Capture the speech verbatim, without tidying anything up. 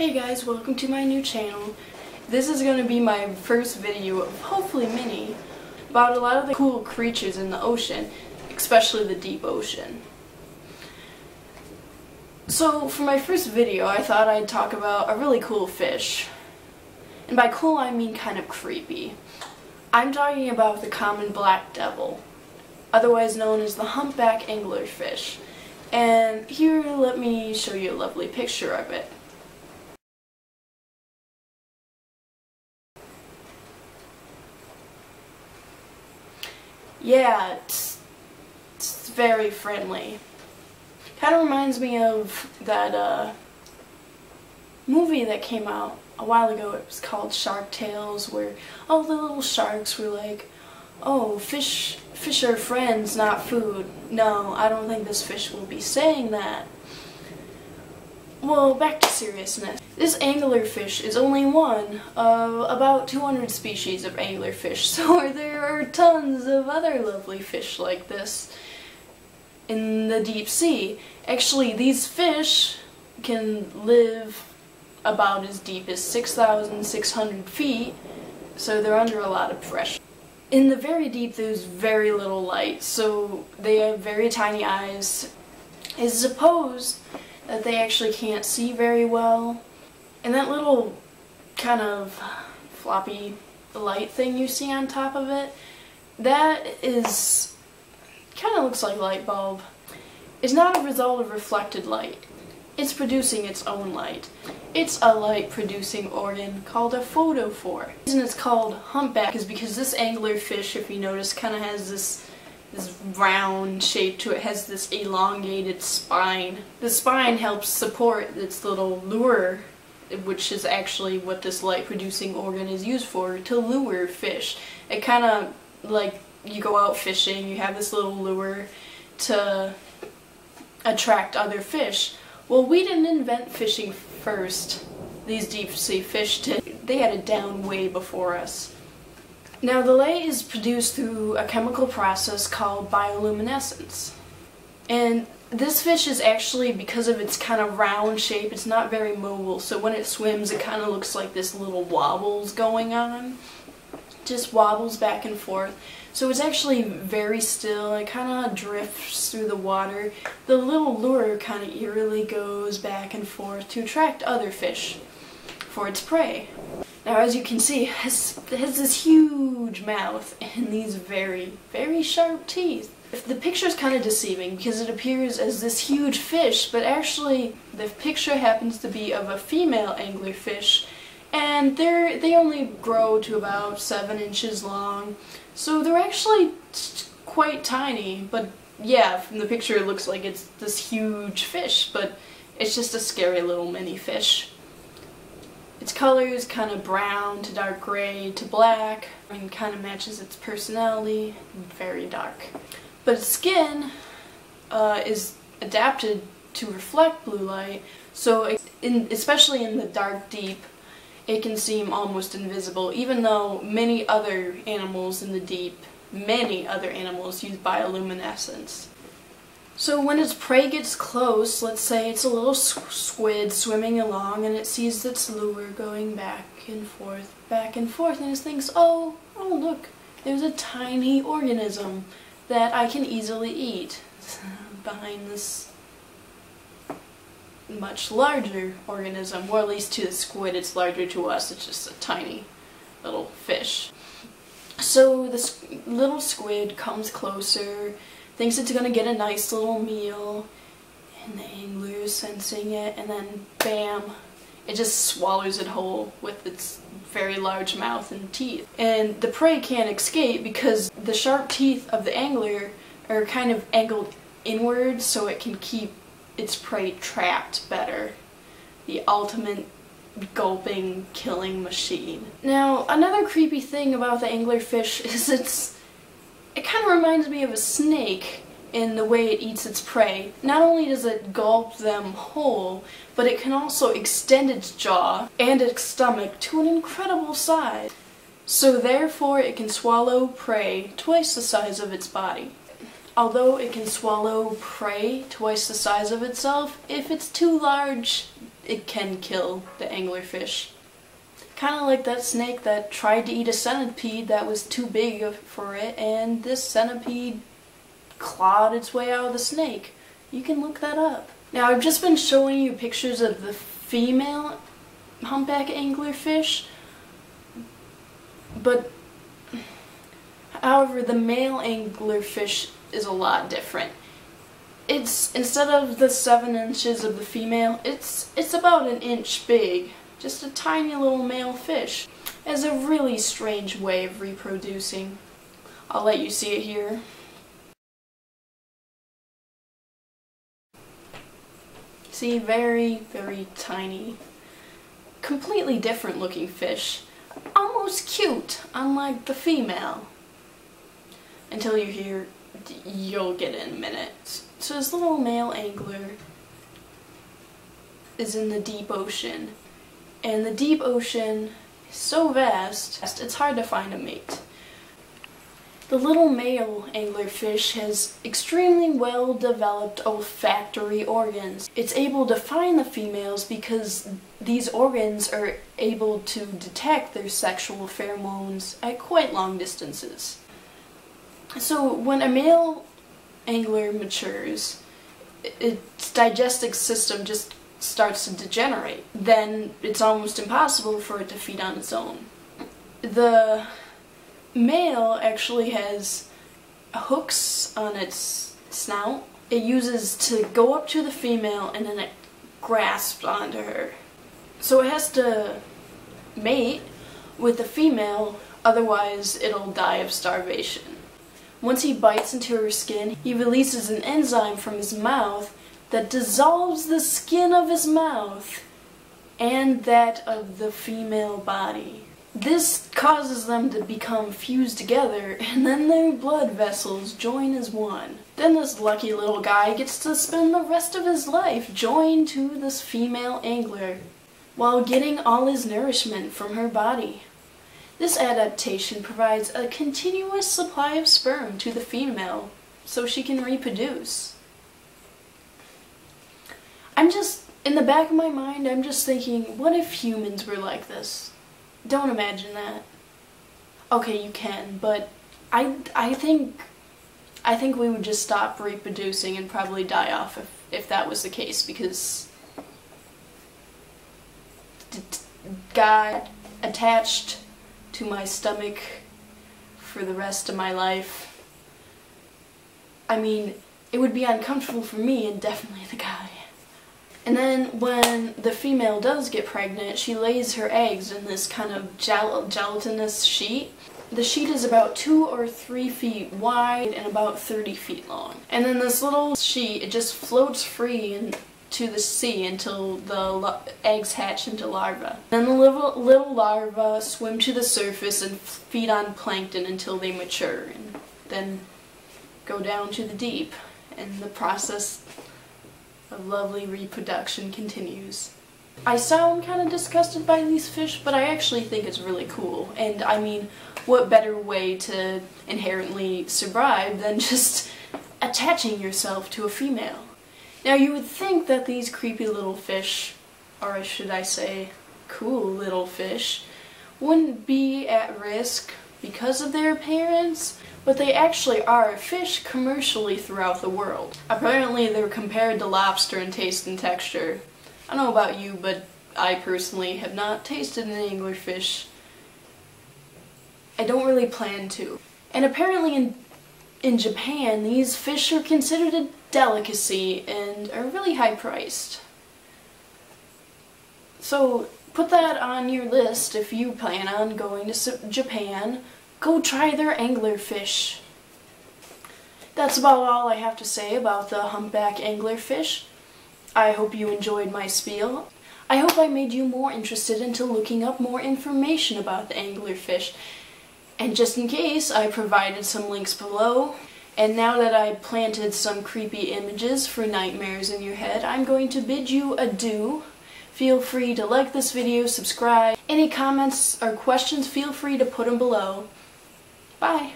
Hey guys, welcome to my new channel. This is going to be my first video, of hopefully many, about a lot of the cool creatures in the ocean, especially the deep ocean. So for my first video, I thought I'd talk about a really cool fish. And by cool, I mean kind of creepy. I'm talking about the common black devil, otherwise known as the humpback anglerfish. And here, let me show you a lovely picture of it. Yeah, it's, it's very friendly. Kind of reminds me of that uh, movie that came out a while ago. It was called Shark Tales, where all the little sharks were like, oh, fish, fish are friends, not food. No, I don't think this fish will be saying that. Well, back to seriousness. This anglerfish is only one of about two hundred species of anglerfish, so there are tons of other lovely fish like this in the deep sea. Actually, these fish can live about as deep as six thousand six hundred feet, so they're under a lot of pressure. In the very deep, there's very little light, so they have very tiny eyes. It's supposed that they actually can't see very well. And that little kind of floppy light thing you see on top of it, that is, kind of looks like a light bulb. It's not a result of reflected light. It's producing its own light. It's a light producing organ called a photophore. The reason it's called humpback is because this anglerfish, if you notice, kind of has this this round shape to it. It has this elongated spine. The spine helps support its little lure, which is actually what this light producing organ is used for, to lure fish. It kind of, like, you go out fishing, you have this little lure to attract other fish. Well, we didn't invent fishing first. These deep sea fish did. They had it down way before us. Now, the light is produced through a chemical process called bioluminescence. And this fish is actually, because of its kind of round shape, it's not very mobile, so when it swims it kind of looks like this little wobbles going on. It just wobbles back and forth. So it's actually very still. It kind of drifts through the water. The little lure kind of eerily goes back and forth to attract other fish for its prey. Now, as you can see, it has, it has this huge mouth and these very, very sharp teeth. The picture is kind of deceiving because it appears as this huge fish, but actually the picture happens to be of a female anglerfish, and they're, they only grow to about seven inches long, so they're actually quite tiny. But yeah, from the picture it looks like it's this huge fish, but it's just a scary little mini fish. Its color is kind of brown to dark gray to black, and kind of matches its personality, very dark. But its skin uh, is adapted to reflect blue light, so it, in, especially in the dark deep, it can seem almost invisible, even though many other animals in the deep, many other animals use bioluminescence. So when its prey gets close, let's say it's a little squid swimming along and it sees its lure going back and forth, back and forth, and it thinks, oh, oh look, there's a tiny organism that I can easily eat behind this much larger organism, or at least to the squid it's larger, to us it's just a tiny little fish. So this little squid comes closer, thinks it's gonna get a nice little meal, and the angler is sensing it, and then bam, it just swallows it whole with its very large mouth and teeth. And the prey can't escape because the sharp teeth of the angler are kind of angled inward, so it can keep its prey trapped better. The ultimate gulping, killing machine. Now, another creepy thing about the anglerfish is it's It kind of reminds me of a snake in the way it eats its prey. Not only does it gulp them whole, but it can also extend its jaw and its stomach to an incredible size. So therefore it can swallow prey twice the size of its body. Although it can swallow prey twice the size of itself, if it's too large, it can kill the anglerfish. Kind of like that snake that tried to eat a centipede that was too big for it, and this centipede clawed its way out of the snake. You can look that up. Now, I've just been showing you pictures of the female humpback anglerfish, but however, the male anglerfish is a lot different. It's, instead of the seven inches of the female, it's, it's about an inch big. Just a tiny little male fish. It's a really strange way of reproducing. I'll let you see it here. See, very, very tiny. Completely different looking fish. Almost cute, unlike the female. Until you hear, you'll get it in a minute. So this little male angler is in the deep ocean. And the deep ocean is so vast, it's hard to find a mate. The little male anglerfish has extremely well-developed olfactory organs. It's able to find the females because these organs are able to detect their sexual pheromones at quite long distances. So when a male angler matures, its digestive system just starts to degenerate. Then it's almost impossible for it to feed on its own. The male actually has hooks on its snout. It uses to go up to the female and then it grasps onto her. So it has to mate with the female, otherwise it'll die of starvation. Once he bites into her skin, he releases an enzyme from his mouth that dissolves the skin of his mouth and that of the female body. This causes them to become fused together, and then their blood vessels join as one. Then this lucky little guy gets to spend the rest of his life joined to this female angler, while getting all his nourishment from her body. This adaptation provides a continuous supply of sperm to the female, so she can reproduce. I'm just, in the back of my mind, I'm just thinking, what if humans were like this? Don't imagine that. Okay, you can, but I, I think, I think we would just stop reproducing and probably die off if, if that was the case, because God attached to my stomach for the rest of my life. I mean, it would be uncomfortable for me and definitely the guy. And then when the female does get pregnant, she lays her eggs in this kind of gel gelatinous sheet. The sheet is about two or three feet wide and about thirty feet long. And then this little sheet, it just floats free into the sea until the eggs hatch into larvae. Then the little, little larvae swim to the surface and feed on plankton until they mature and then go down to the deep, and the process of lovely reproduction continues. I sound kind of disgusted by these fish, but I actually think it's really cool. And I mean, what better way to inherently survive than just attaching yourself to a female? Now, you would think that these creepy little fish, or should I say, cool little fish, wouldn't be at risk because of their appearance, but they actually are fished commercially throughout the world. Apparently they're compared to lobster in taste and texture. I don't know about you, but I personally have not tasted an anglerfish. I don't really plan to. And apparently in, in Japan, these fish are considered a delicacy and are really high priced. So put that on your list if you plan on going to Japan. Go try their anglerfish. That's about all I have to say about the humpback anglerfish. I hope you enjoyed my spiel. I hope I made you more interested into looking up more information about the anglerfish. And just in case, I provided some links below. And now that I planted some creepy images for nightmares in your head, I'm going to bid you adieu. Feel free to like this video, subscribe. Any comments or questions, feel free to put them below. Bye!